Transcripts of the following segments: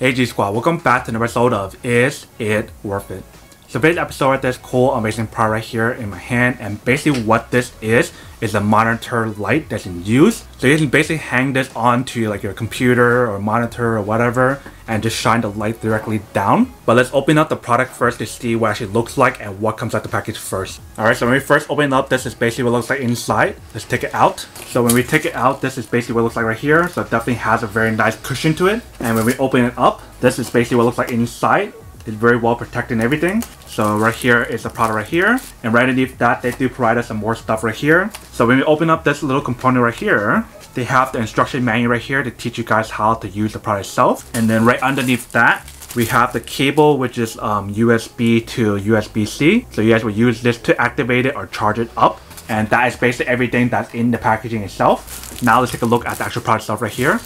AG Squad, welcome back to another episode of Is It Worth It? So today's episode has this cool amazing product right here in my hand, and basically what this is a monitor light that's in use. So you can basically hang this onto like your computer or monitor or whatever and just shine the light directly down. But let's open up the product first to see what it actually looks like and what comes out the package first. Alright, so when we first open up, this is basically what it looks like inside. Let's take it out. So when we take it out, this is basically what it looks like right here. So it definitely has a very nice cushion to it. And when we open it up, this is basically what it looks like inside. It's very well protected and everything. So right here is the product right here. And right underneath that, they do provide us some more stuff right here. So when we open up this little component right here, they have the instruction manual right here to teach you guys how to use the product itself. And then right underneath that, we have the cable, which is USB to USB-C. So you guys will use this to activate it or charge it up. And that is basically everything that's in the packaging itself. Now let's take a look at the actual product itself right here.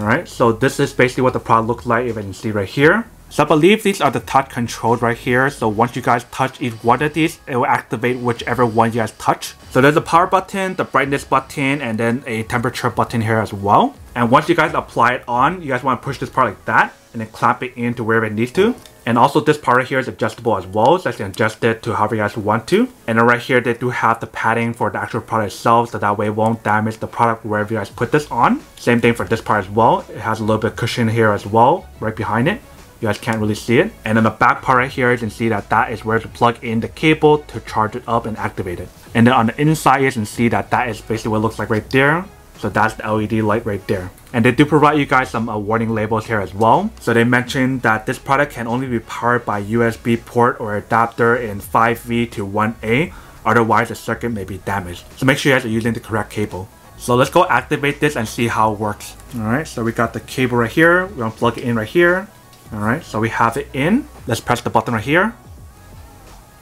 All right, so this is basically what the product looks like, if you can see right here. So I believe these are the touch controls right here. So once you guys touch each one of these, it will activate whichever one you guys touch. So there's a power button, the brightness button, and then a temperature button here as well. And once you guys apply it on, you guys want to push this part like that and then clamp it into wherever it needs to. And also this part right here is adjustable as well, so you can adjust it to however you guys want to. And then right here they do have the padding for the actual product itself, so that way it won't damage the product wherever you guys put this on. Same thing for this part as well. It has a little bit of cushion here as well, right behind it. You guys can't really see it. And then the back part right here, you can see that that is where to plug in the cable to charge it up and activate it. And then on the inside, you can see that that is basically what it looks like right there. So that's the LED light right there. And they do provide you guys some warning labels here as well. So they mentioned that this product can only be powered by USB port or adapter in 5V to 1A. Otherwise, the circuit may be damaged. So make sure you guys are using the correct cable. So let's go activate this and see how it works. All right, so we got the cable right here. We're gonna plug it in right here. Alright, so we have it in. Let's press the button right here.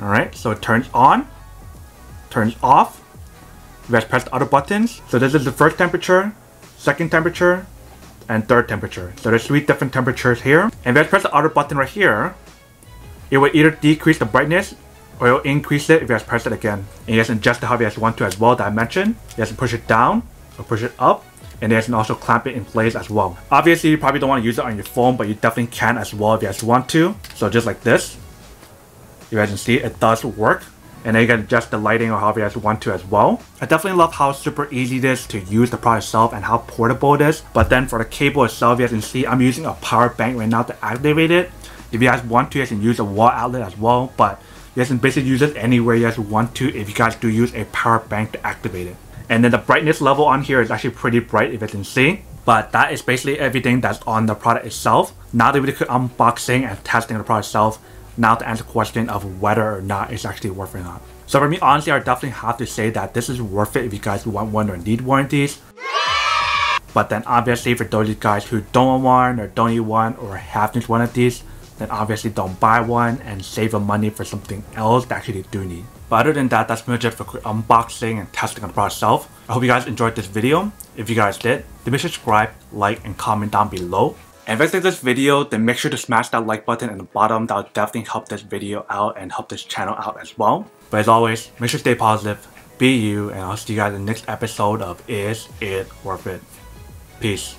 Alright, so it turns on, turns off. You guys press the other buttons. So this is the first temperature, second temperature, and third temperature. So there's three different temperatures here. And if you guys press the other button right here, it will either decrease the brightness or it will increase it if you guys press it again. And you guys can adjust it however you guys want to as well, that I mentioned. You guys can push it down or push it up. And you can also clamp it in place as well. Obviously, you probably don't want to use it on your phone, but you definitely can as well if you guys want to. So just like this, you guys can see it does work. And then you can adjust the lighting or however you guys want to as well. I definitely love how super easy it is to use the product itself and how portable it is. But then for the cable itself, you guys can see I'm using a power bank right now to activate it. If you guys want to, you guys can use a wall outlet as well. But you guys can basically use it anywhere you guys want to if you guys do use a power bank to activate it. And then the brightness level on here is actually pretty bright if you can see. But that is basically everything that's on the product itself. Now that we did unboxing and testing the product itself, now to answer the question of whether or not it's actually worth it or not. So for me, honestly, I definitely have to say that this is worth it if you guys want one or need warranties. But then obviously for those of you guys who don't want one or don't need one or have just one of these, then obviously don't buy one and save your money for something else that actually do need. But other than that, that's pretty much it for quick unboxing and testing on the product itself. I hope you guys enjoyed this video. If you guys did, then make sure to subscribe, like, and comment down below. And if you guys like this video, then make sure to smash that like button at the bottom. That will definitely help this video out and help this channel out as well. But as always, make sure to stay positive, be you, and I'll see you guys in the next episode of Is It Worth It? Peace.